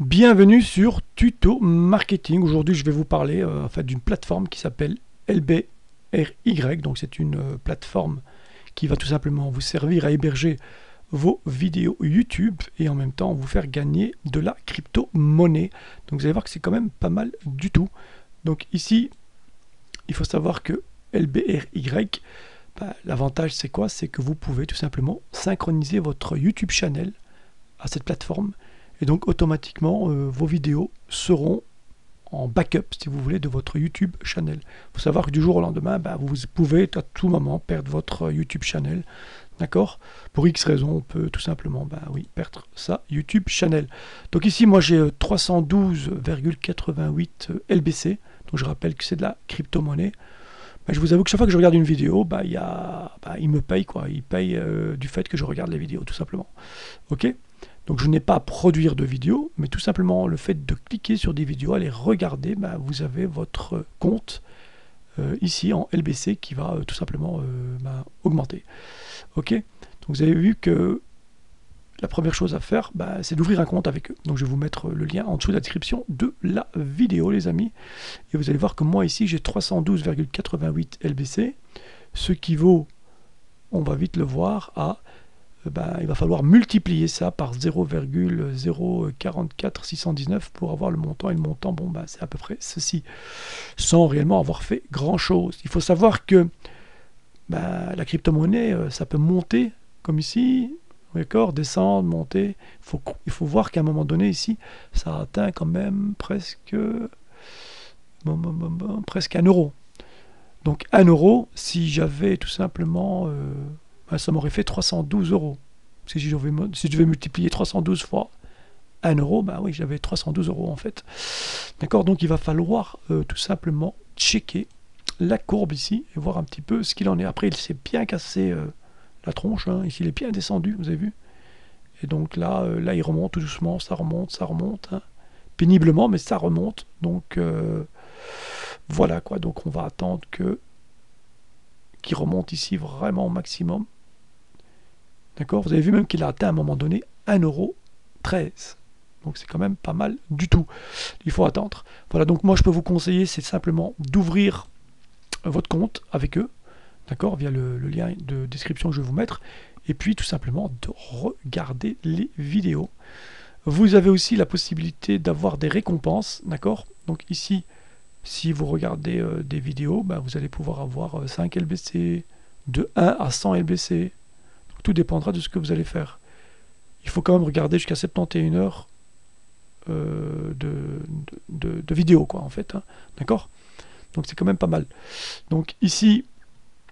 Bienvenue sur Tuto Marketing. Aujourd'hui, je vais vous parler d'une plateforme qui s'appelle LBRY. Donc, c'est une plateforme qui va tout simplement vous servir à héberger vos vidéos YouTube et en même temps vous faire gagner de la crypto-monnaie. Donc, vous allez voir que c'est quand même pas mal du tout. Donc, ici, il faut savoir que LBRY, l'avantage, c'est quoi? C'est que vous pouvez tout simplement synchroniser votre YouTube channel à cette plateforme. Et donc automatiquement vos vidéos seront en backup, si vous voulez, de votre YouTube channel. Il faut savoir que du jour au lendemain, vous pouvez à tout moment perdre votre YouTube channel, d'accord? Pour X raisons, on peut tout simplement perdre sa YouTube channel. Donc ici, moi j'ai 312,88 LBC, donc je rappelle que c'est de la crypto-monnaie. Je vous avoue que chaque fois que je regarde une vidéo, il me paye quoi, il paye du fait que je regarde les vidéos, tout simplement. Ok? Donc je n'ai pas à produire de vidéos, mais tout simplement le fait de cliquer sur des vidéos, aller regarder, vous avez votre compte ici en LBC qui va tout simplement augmenter. Ok, donc vous avez vu que la première chose à faire, c'est d'ouvrir un compte avec eux. Donc je vais vous mettre le lien en dessous de la description de la vidéo, les amis. Et vous allez voir que moi ici j'ai 312,88 LBC, ce qui vaut, on va vite le voir, à... il va falloir multiplier ça par 0,044619 pour avoir le montant. Et le montant, c'est à peu près ceci, sans réellement avoir fait grand-chose. Il faut savoir que la crypto-monnaie, ça peut monter, comme ici, d'accord, descendre, monter. Il faut voir qu'à un moment donné, ici, ça atteint quand même presque 1 euro. Donc 1 euro, si j'avais tout simplement... ça m'aurait fait 312 euros. Si je devais multiplier 312 fois 1 euro, oui, j'avais 312 euros en fait. D'accord, donc il va falloir tout simplement checker la courbe ici et voir un petit peu ce qu'il en est. Après, il s'est bien cassé la tronche, hein. Ici, il est bien descendu, vous avez vu. Et donc là, il remonte tout doucement, ça remonte, hein. Péniblement, mais ça remonte. Donc voilà quoi, donc on va attendre qu'il remonte ici vraiment au maximum. D'accord, vous avez vu même qu'il a atteint à un moment donné 1,13 €. Donc c'est quand même pas mal du tout. Il faut attendre. Voilà, donc moi je peux vous conseiller, c'est simplement d'ouvrir votre compte avec eux. D'accord, via le lien de description que je vais vous mettre. Et puis tout simplement de regarder les vidéos. Vous avez aussi la possibilité d'avoir des récompenses. D'accord, donc ici, si vous regardez des vidéos, vous allez pouvoir avoir 5 LBC, de 1 à 100 LBC. Tout dépendra de ce que vous allez faire. Il faut quand même regarder jusqu'à 71 heures de vidéo, quoi, en fait, hein, d'accord? Donc c'est quand même pas mal. Donc ici,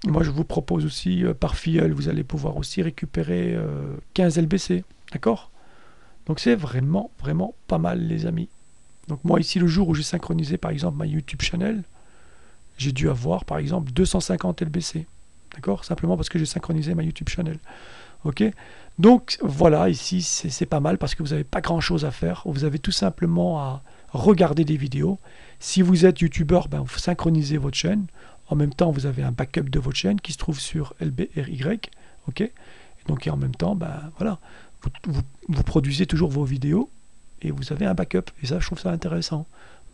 moi je vous propose aussi par filleul, vous allez pouvoir aussi récupérer 15 LBC, d'accord? Donc c'est vraiment, vraiment pas mal, les amis. Donc moi ici, le jour où j'ai synchronisé par exemple ma YouTube channel, j'ai dû avoir par exemple 250 LBC. D'accord, simplement parce que j'ai synchronisé ma YouTube channel. Ok, donc voilà, ici c'est pas mal parce que vous n'avez pas grand chose à faire. Vous avez tout simplement à regarder des vidéos. Si vous êtes youtubeur, vous synchronisez votre chaîne. En même temps, vous avez un backup de votre chaîne qui se trouve sur LBRY. Ok, et donc et en même temps, voilà, vous produisez toujours vos vidéos et vous avez un backup. Et ça, je trouve ça intéressant.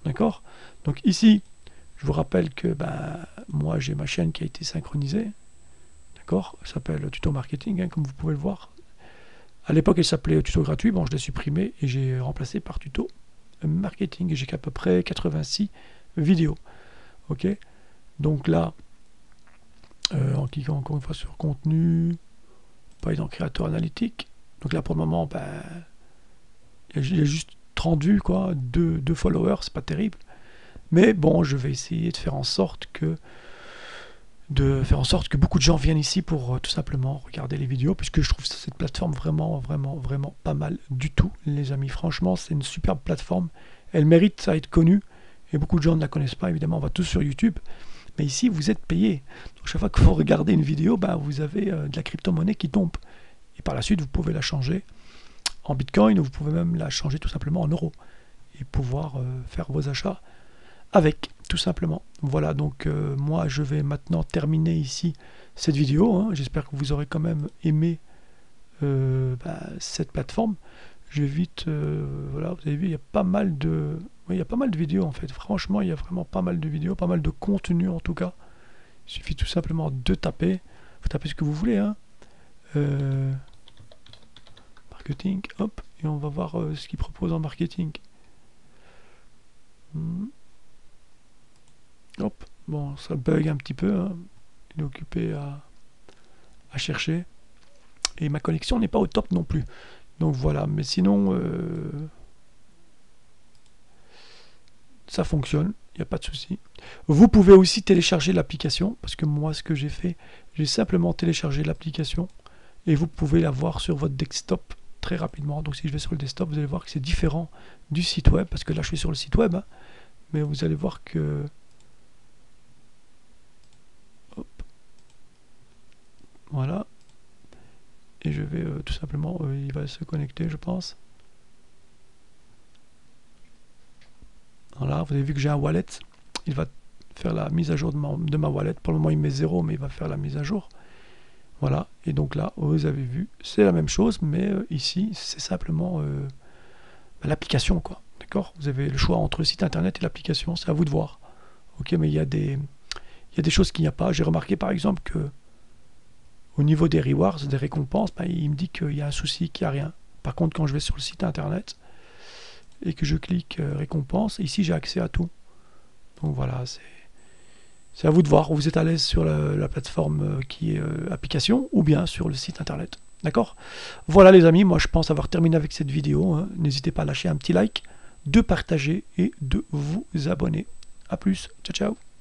D'accord, donc ici, je vous rappelle que moi j'ai ma chaîne qui a été synchronisée. D'accord, elle s'appelle Tuto Marketing, hein, comme vous pouvez le voir. À l'époque, elle s'appelait Tuto Gratuit. Bon, je l'ai supprimée et j'ai remplacé par Tuto Marketing. J'ai qu'à peu près 86 vidéos. Ok. Donc là, en cliquant encore une fois sur contenu, par exemple créateur analytique. Donc là, pour le moment, il y a juste 30 vues, quoi, 2 followers, c'est pas terrible. Mais bon, je vais essayer de faire en sorte que beaucoup de gens viennent ici pour tout simplement regarder les vidéos, puisque je trouve cette plateforme vraiment, vraiment, vraiment pas mal du tout, les amis. Franchement, c'est une superbe plateforme. Elle mérite à être connue, et beaucoup de gens ne la connaissent pas, évidemment. On va tous sur YouTube, mais ici, vous êtes payé. Donc, chaque fois que vous regardez une vidéo, vous avez de la crypto-monnaie qui tombe. Et par la suite, vous pouvez la changer en Bitcoin, ou vous pouvez même la changer tout simplement en euros, et pouvoir faire vos achats avec, tout simplement. Voilà, donc moi je vais maintenant terminer ici cette vidéo, hein. J'espère que vous aurez quand même aimé cette plateforme. Je vais vite, voilà, vous avez vu, il y a pas mal de, oui, il y a pas mal de vidéos en fait. Franchement, il y a vraiment pas mal de vidéos, pas mal de contenu en tout cas. Il suffit tout simplement de taper. Vous tapez ce que vous voulez, hein. Marketing, hop, et on va voir ce qu'il propose en marketing. Hop, bon, ça bug un petit peu, hein. Il est occupé à chercher. Et ma connexion n'est pas au top non plus. Donc voilà, mais sinon, ça fonctionne, il n'y a pas de souci. Vous pouvez aussi télécharger l'application, parce que moi, ce que j'ai fait, j'ai simplement téléchargé l'application, et vous pouvez la voir sur votre desktop très rapidement. Donc si je vais sur le desktop, vous allez voir que c'est différent du site web, parce que là, je suis sur le site web, hein, mais vous allez voir que... Hop. Voilà. Et je vais tout simplement, il va se connecter, je pense. Voilà, vous avez vu que j'ai un wallet. Il va faire la mise à jour de ma wallet. Pour le moment, il met 0, mais il va faire la mise à jour. Voilà, et donc là, vous avez vu, c'est la même chose, mais ici, c'est simplement l'application, quoi. D'accord? Vous avez le choix entre le site internet et l'application, c'est à vous de voir. Ok, mais il y a des choses qu'il n'y a pas. J'ai remarqué, par exemple, que au niveau des rewards, des récompenses, bah, il me dit qu'il y a un souci, qu'il n'y a rien. Par contre, quand je vais sur le site internet et que je clique récompense, ici j'ai accès à tout. Donc voilà, c'est à vous de voir. Vous êtes à l'aise sur la plateforme qui est application ou bien sur le site internet. D'accord? Voilà les amis, moi je pense avoir terminé avec cette vidéo, hein. N'hésitez pas à lâcher un petit like, de partager et de vous abonner. A plus, ciao ciao.